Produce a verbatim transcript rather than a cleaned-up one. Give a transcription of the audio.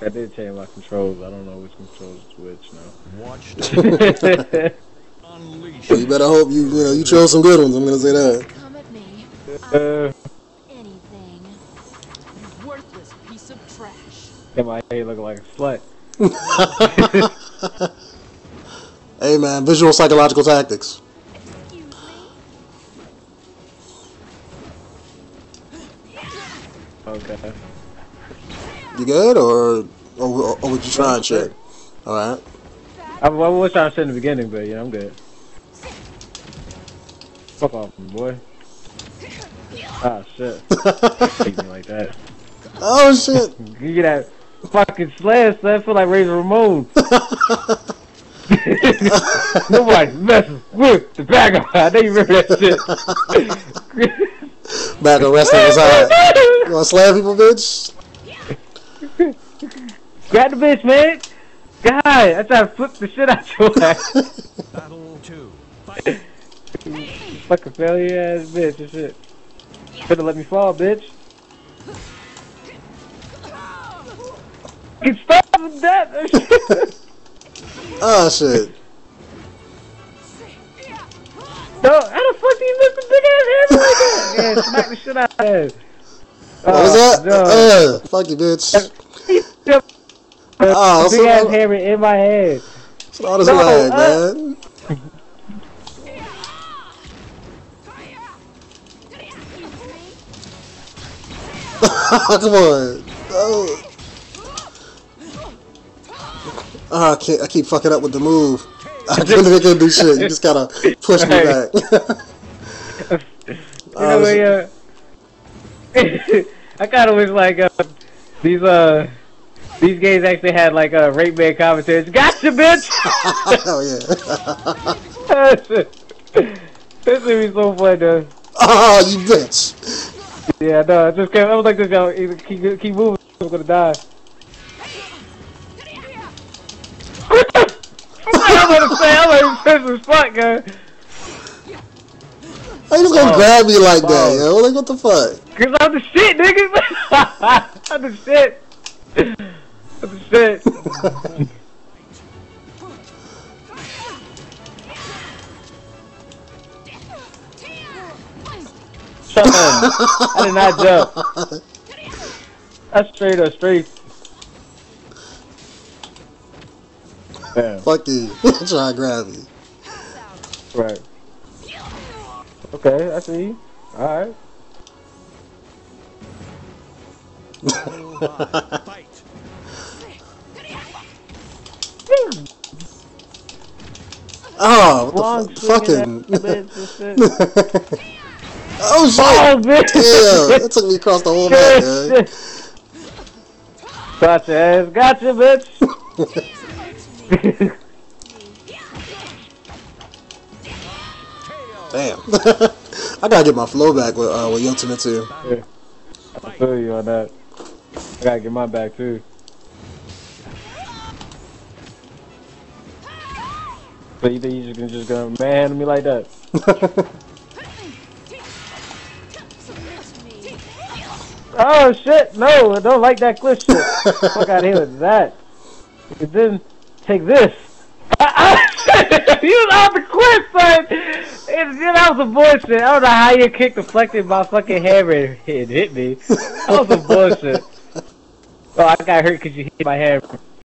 I did change my controls. I don't know which controls is which now. Watch. Well, you better hope you you know you chose some good ones. I'm gonna say that. Come at me. Uh, anything. You worthless piece of trash. Damn, my head looking like a slut. Hey man, visual psychological tactics. Okay. You good, or or, or would you try and shit? All right. I, I was trying to shit in the beginning, but yeah, I'm good. Fuck off, boy. Ah shit. Take me like that. Oh shit. You get that fucking slash? That feel like Razor Ramon. Nobody messes with the back of my. They remember that shit. Back of wrestling is hard. You wanna slap people, bitch? Grab the bitch, man! God, I try to flip the shit out your ass. Battle two. Fuck a failure ass bitch and shit. Better let me fall, bitch. Fucking stop with that! Oh shit. No, how the fuck do you lift the big ass hand like that? Yeah, smack the shit out of that. What was that? Uh, uh, fuck you, bitch. Oh, big ass hammer in my head. That's all this lag, man. Come on. Oh. Oh, I can't. I keep fucking up with the move. I couldn't make it do shit. You just gotta push me back. Oh, you know, uh, I kind of wish like uh, these uh these games actually had like a uh, rape man commentators. Gotcha, bitch! Hell yeah! This would be so fun, though. Oh, you bitch! Yeah, no, I just kept, I was like, this guy either keep keep moving, I'm gonna die. I'm gonna say I'm like this is fuck, guy. How you just gonna oh, grab me like that, oh. Yo? Like, what the fuck? Cause I'm the shit, niggas! I'm the shit! I'm the shit! Shut up! I did not jump. That's straight up straight. Damn. Fuck you. Try to grab me. Right. Okay, I see you. Alright. Oh, what the fu fucking. Oh, shit! Oh, bitch. Damn, that took me across the whole map, man. Gotcha, ass. Gotcha, bitch! Damn. I gotta get my flow back with uh with Yotimate too. Yeah. I feel you on that. I gotta get mine back too. But you think you just can just go man me like that? Oh shit, no, I don't like that glitch shit. Fuck out here with that. And then take this. He was off the cliff, son! And then I was some bullshit. I don't know how your kick deflected my fucking hammer and hit me. That was some bullshit. Oh, I got hurt because you hit my hammer.